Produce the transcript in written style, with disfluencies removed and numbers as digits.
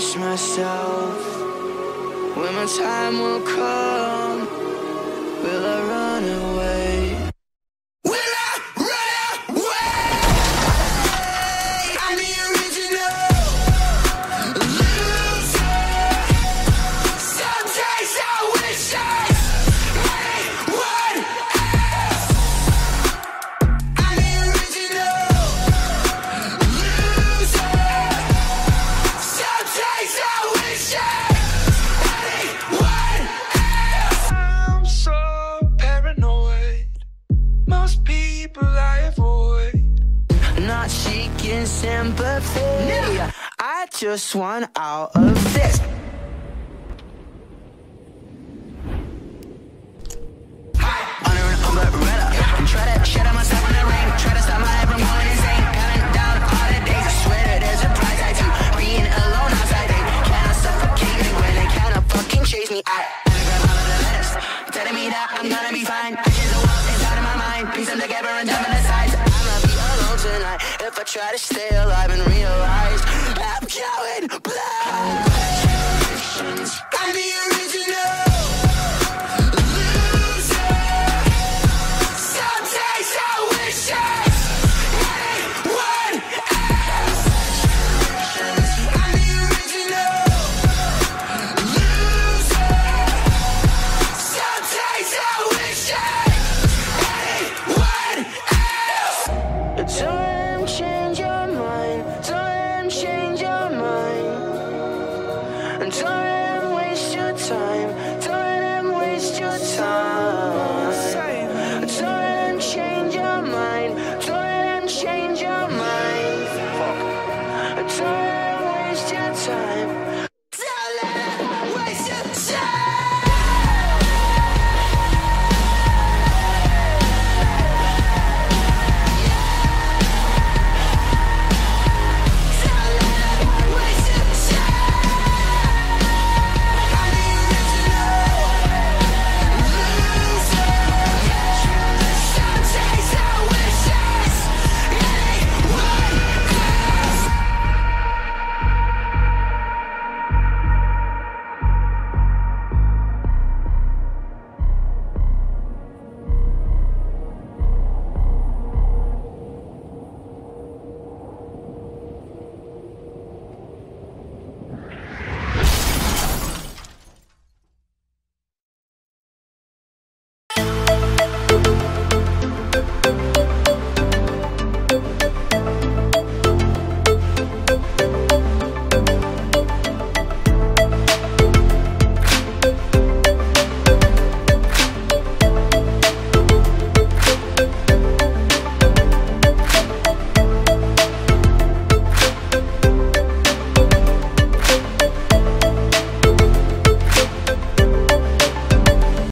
wash myself. When my time will come, will I run away? Sympathy, no. I just want out of this. Try to stay alive and realize I'm going blind. Congratulations, I'm the original loser. Sometimes I wish I had one else. Congratulations, I'm the original loser. Sometimes I wish I had one else. Time change your mind, time change your mind, and time waste your time, time waste your time. Time change your mind, time change your mind, time waste your time.